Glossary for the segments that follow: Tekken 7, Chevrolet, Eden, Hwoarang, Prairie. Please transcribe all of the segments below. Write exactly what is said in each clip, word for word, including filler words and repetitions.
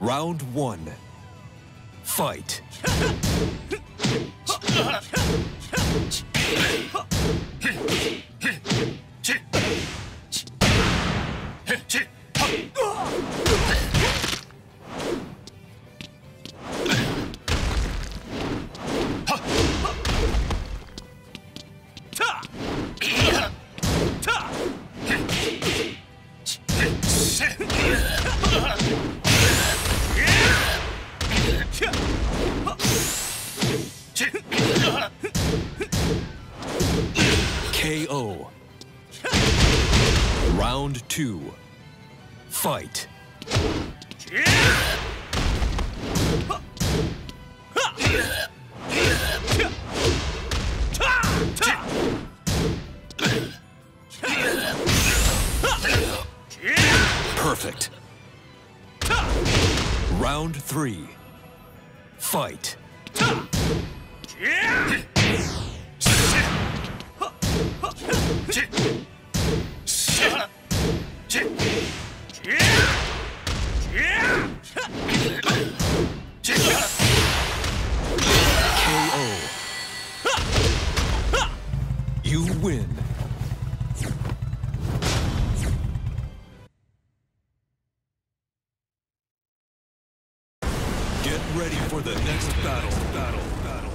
Round one. Fight. K O. Round two. Fight. Perfect. Round three. Fight. K O. You win. Get ready for the next battle. Battle. Battle.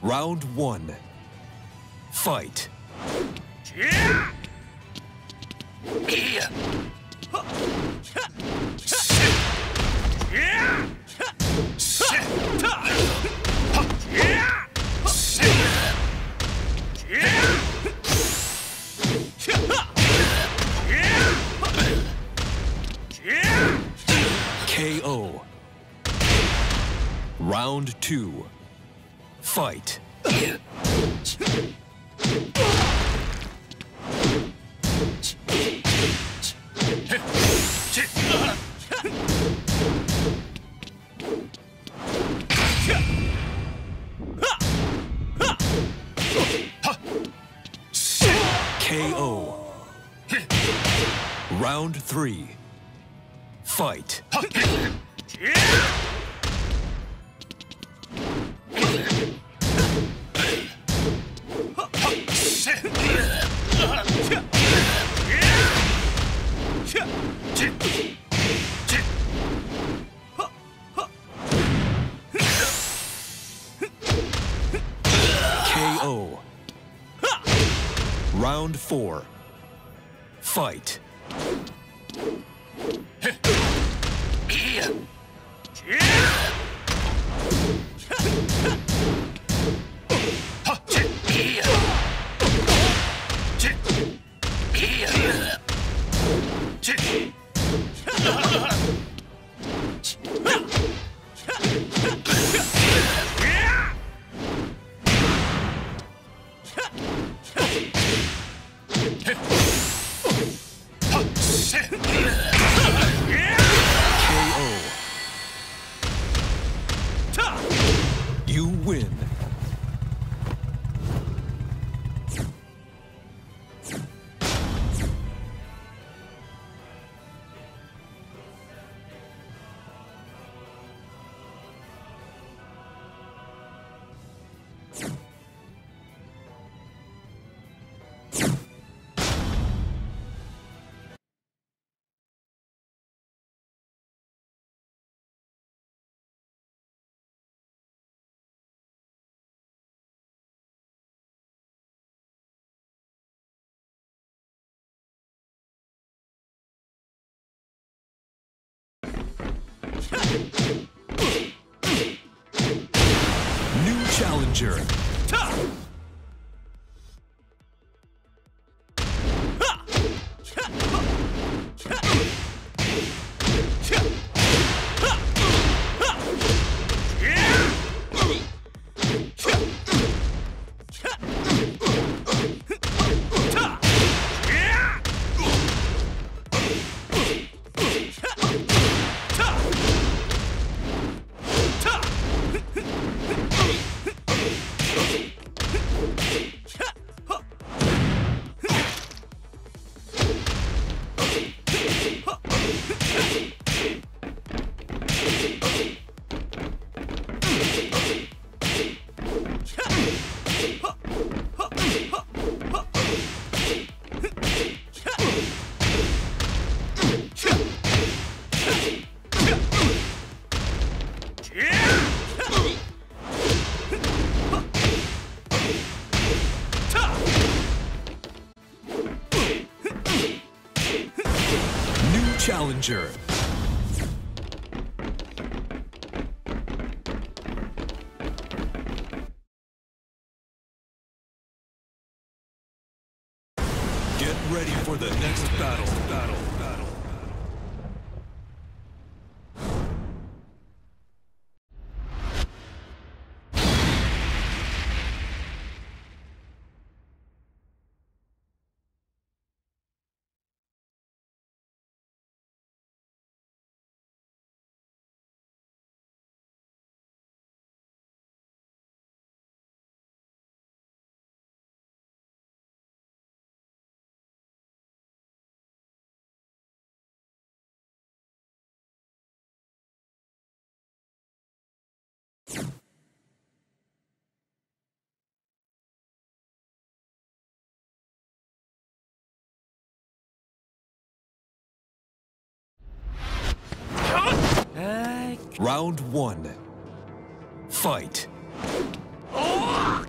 Round one. Fight. Yeah. Yeah. K O. Round two. Fight. K O. Round three. Fight. K O. Round four. Fight. K O. You win. New challenger. Challenger. Get ready for the next battle, battle, battle. Round one. Fight. Oh!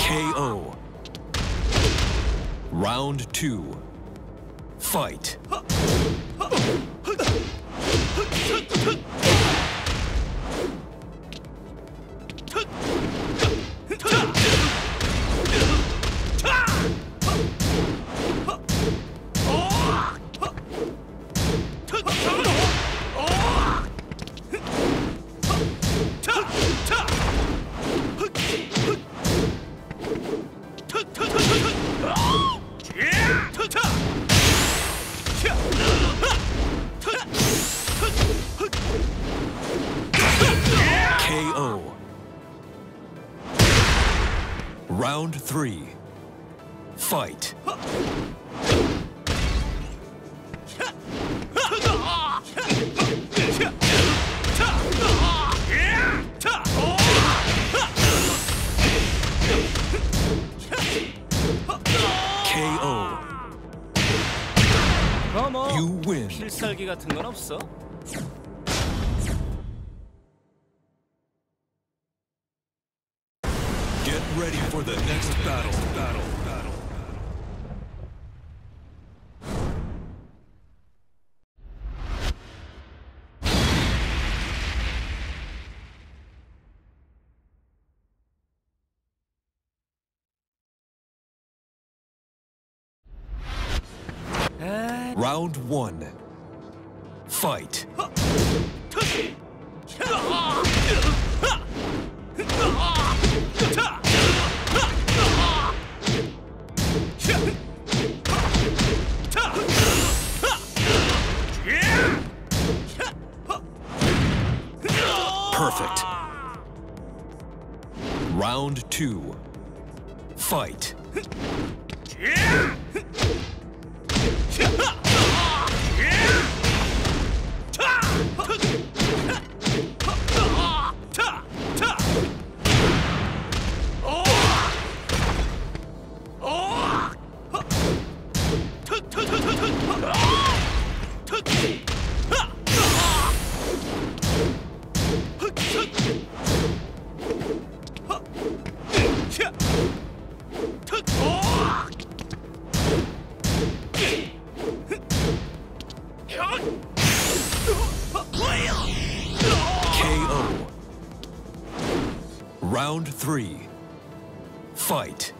K O. Round two. Fight. K O. Round three. Fight. K O. You win. 필살기 같은 건 없어? Get ready for the next battle, battle, battle. Round one. Fight. Perfect. Round two. Fight. K O. Round three. Fight.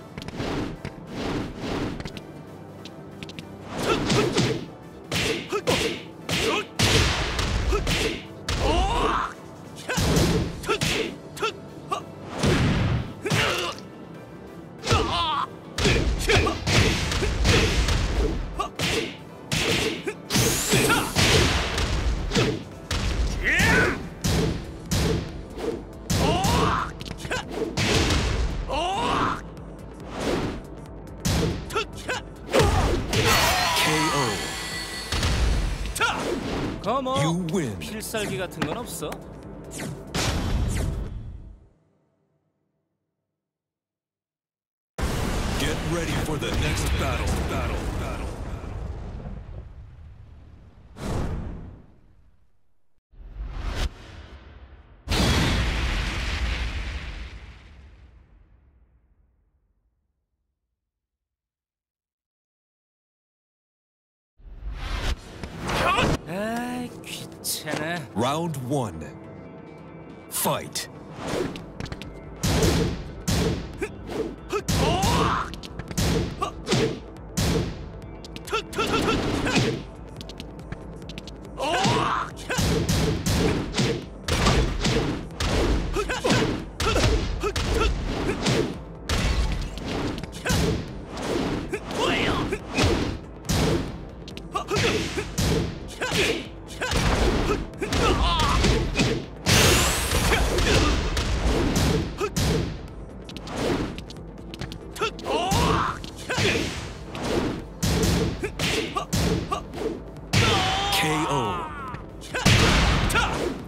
You win. 필살기 같은 건 없어? Get ready for the next battle. Battle. Battle. Round one. Fight.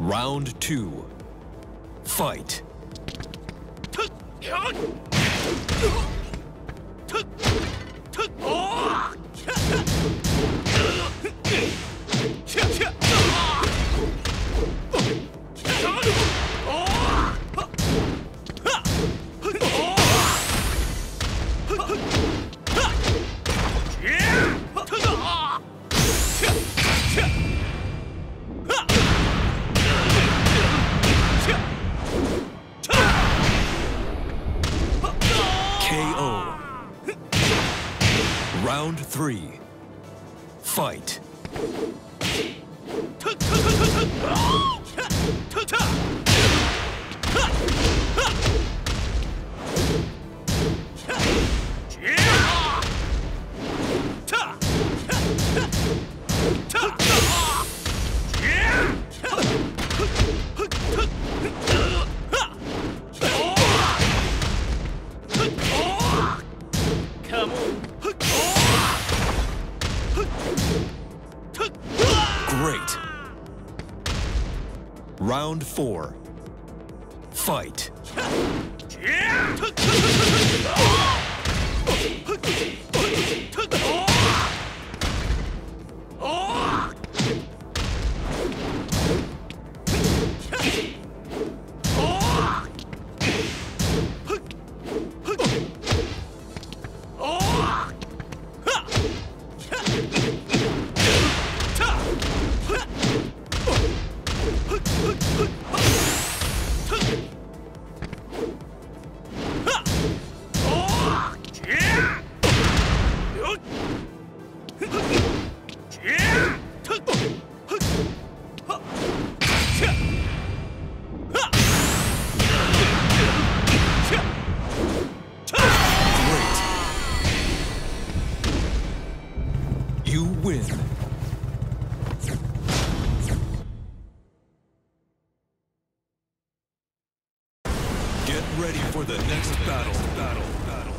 Round two. Fight. Round three. Fight. Great. Round four. Fight. You win. Get ready for the next battle. Battle. Battle.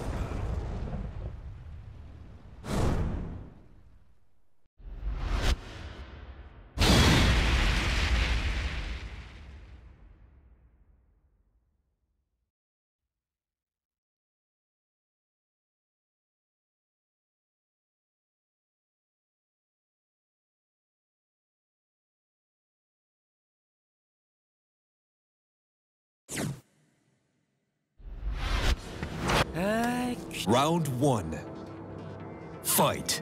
Round one. Fight.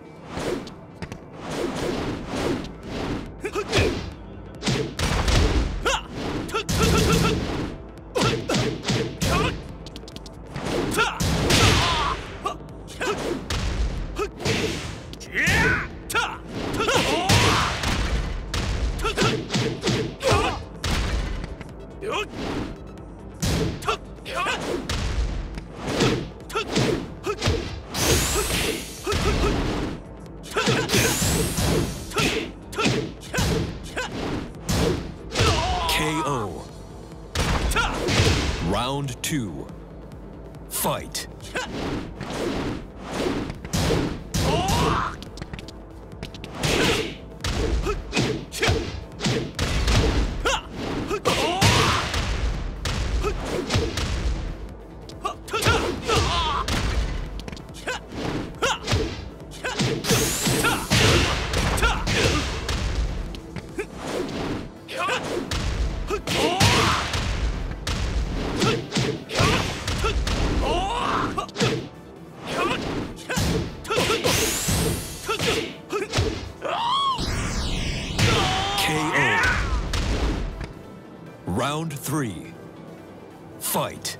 K O. Round two. Fight. Round three. Fight.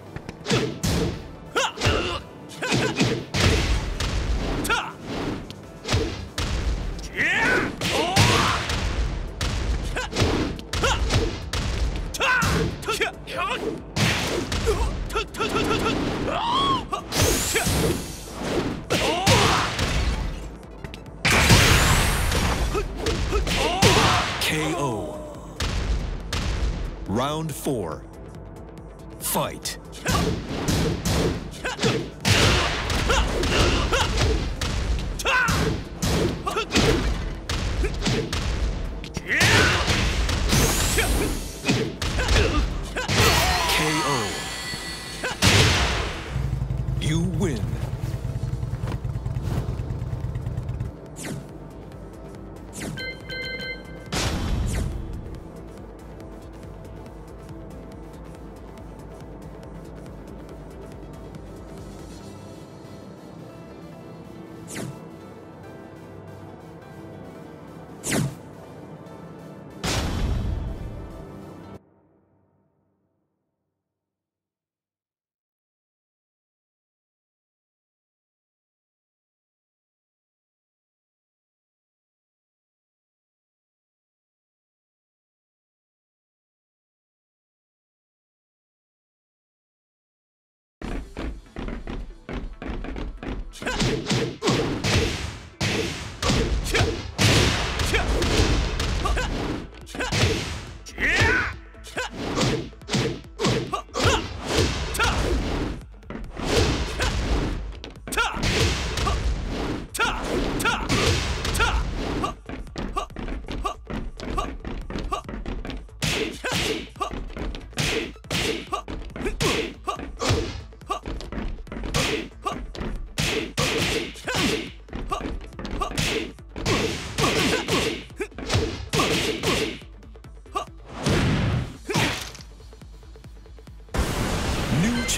K O. Round four. Fight. K O. You win.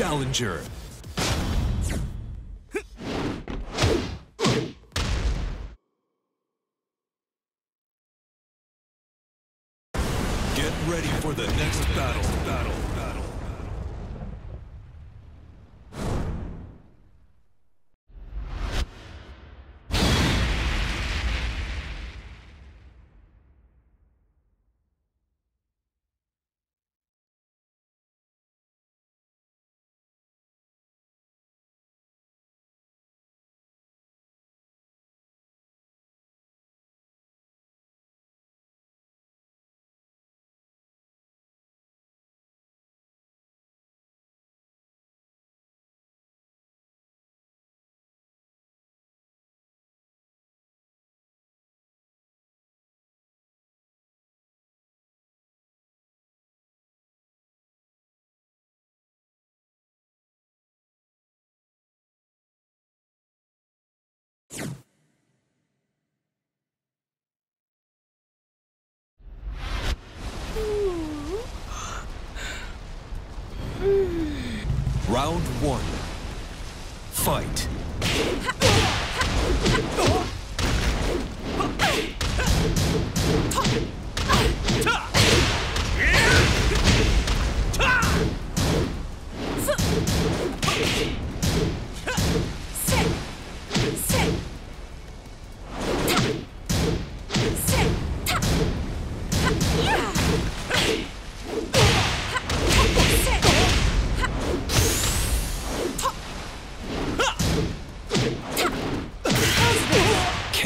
Challenger. Get ready for the next battle. Battle. Battle. Round one. Fight.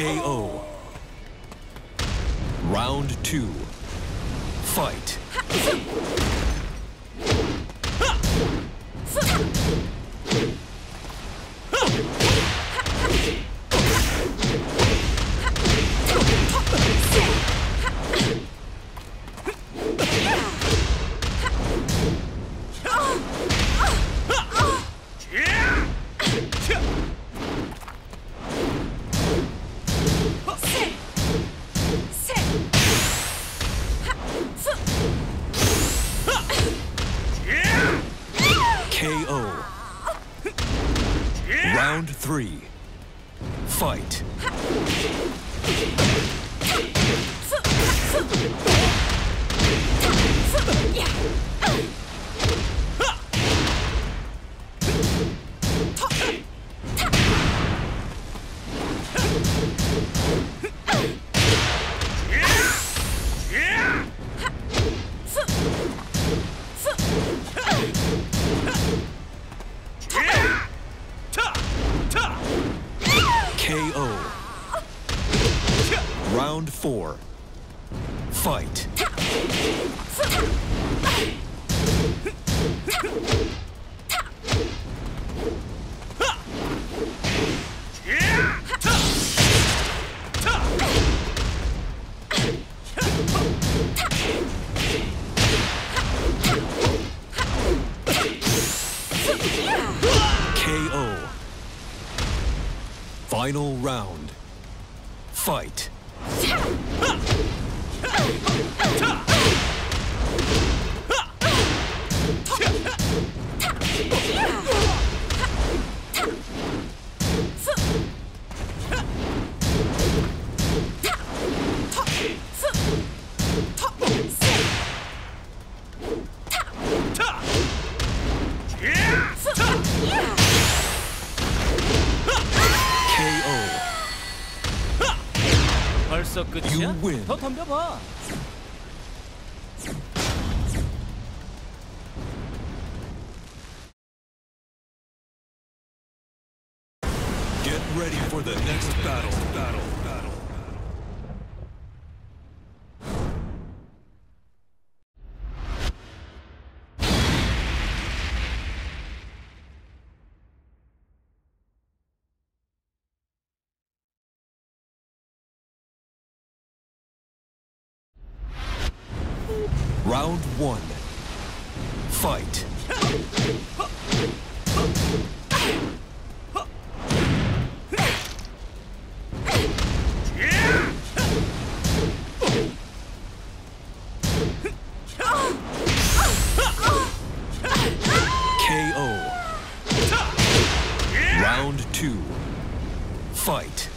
K O. Round two. Fight. Fight! Three. Fight. Round four. Fight. K O. Final round. Fight. You win. 더 덤벼봐. Get ready for the next battle. Battle. Battle. Round one. Fight. K O. Round two. Fight.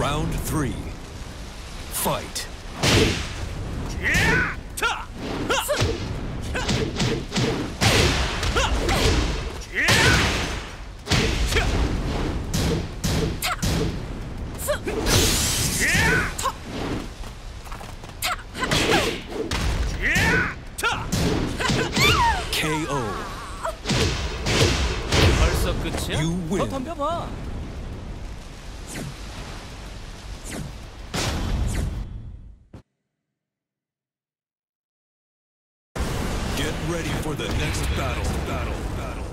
Round three. Fight. K O. 벌써 끝이야? You win. 더 덤벼봐. Get ready for the next battle. Battle. Battle.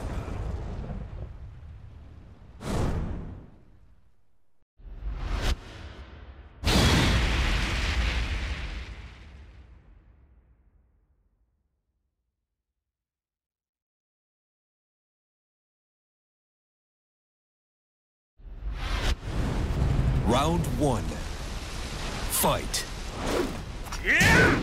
Round one. Fight. Yeah.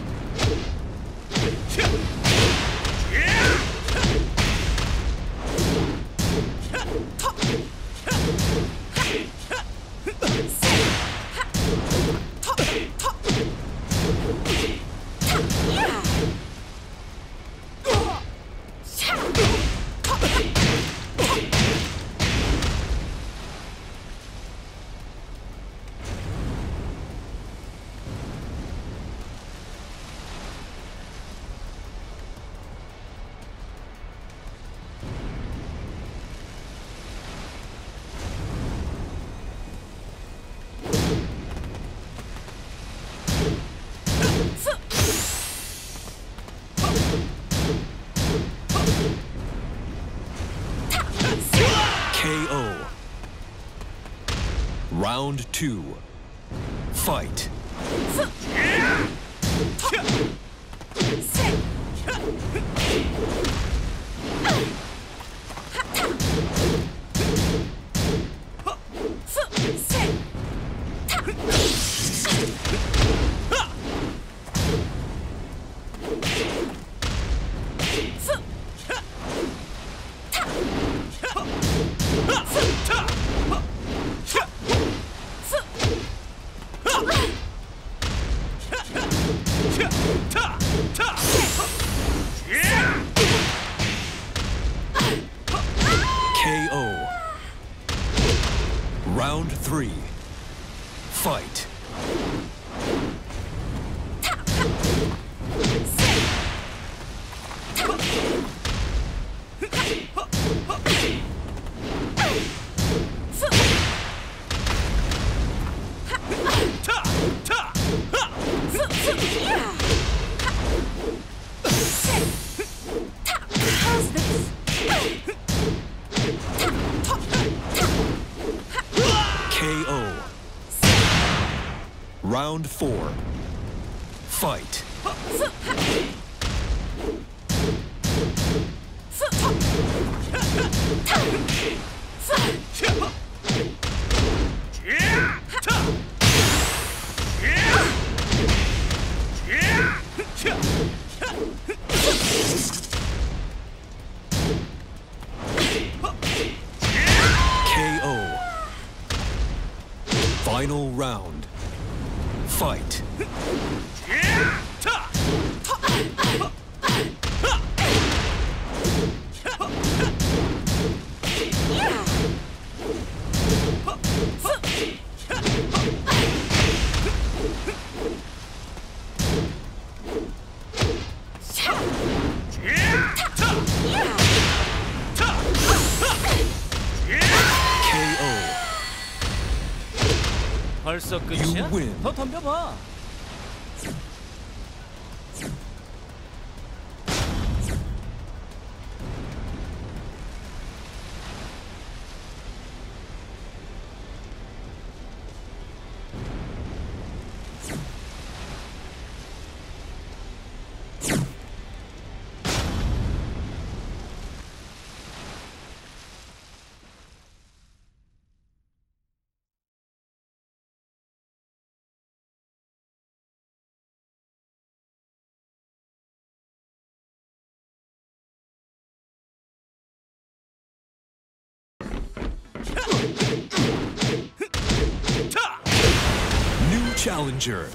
Round two. Fight. Round three. Fight. Round four. Fight. K O. Final round. Fight. 벌써 끝이야? 더 덤벼봐. New challenger.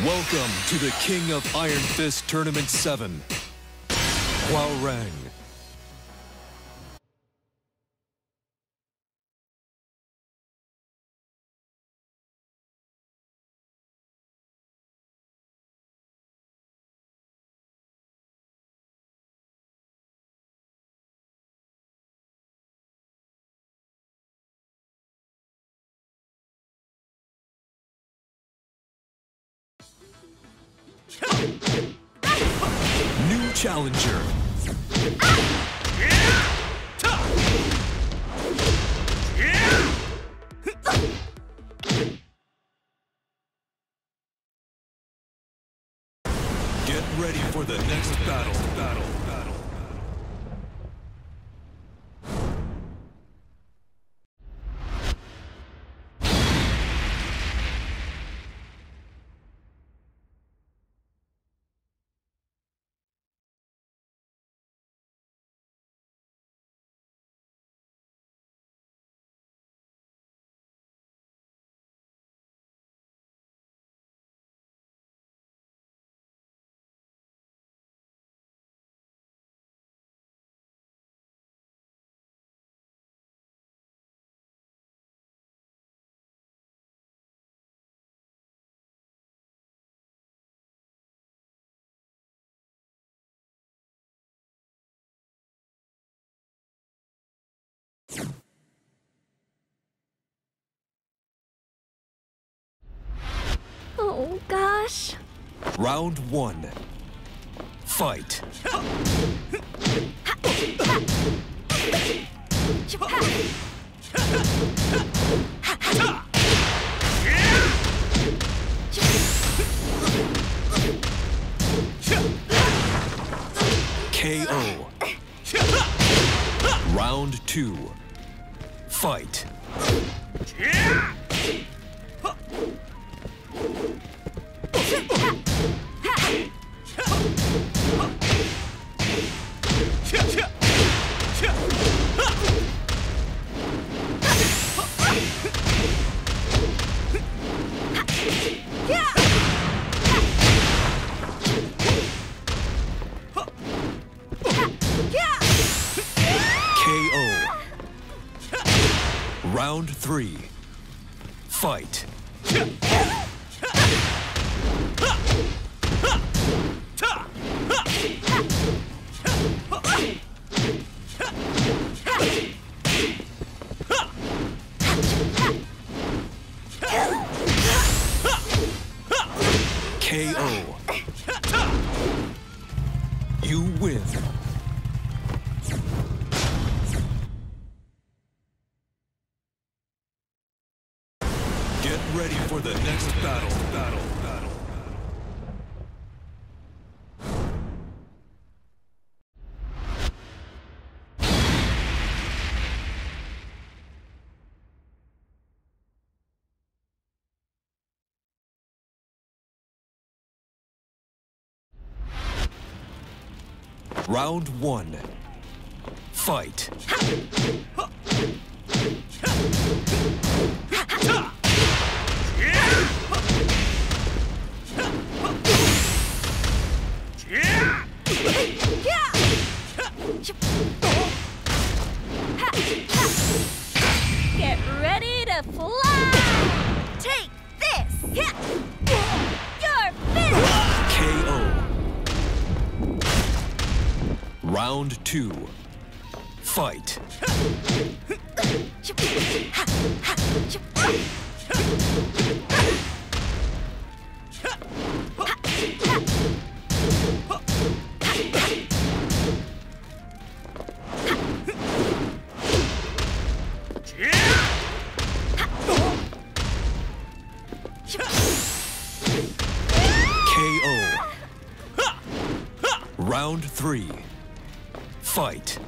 Welcome to the King of Iron Fist Tournament seven. Hwoarang. New challenger. Get ready for the next battle. Battle. Battle. Oh gosh. Round one. Fight. K O. Round two. Fight. Round three. Fight. K O. You win. Ready for the next battle, battle, battle. Round one. Fight. Get ready to fly! Take this! You're finished! K O. Round two. Fight. Round three. Fight. Get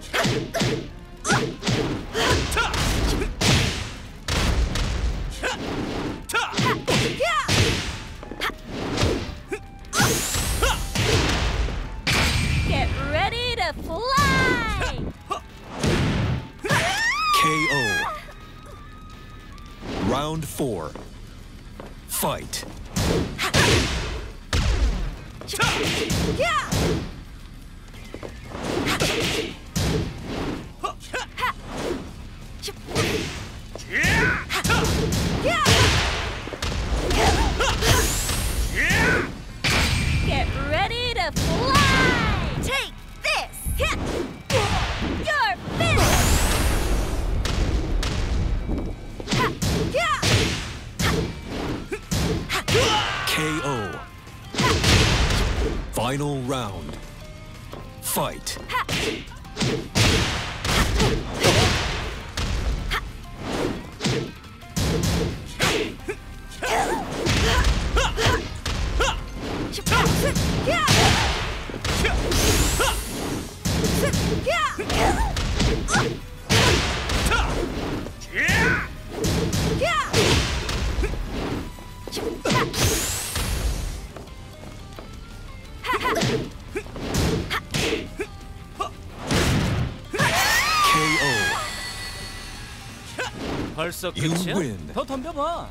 ready to fly! K O. Round four. Fight. Yeah! Final round. Fight. You win. 더 덤벼봐.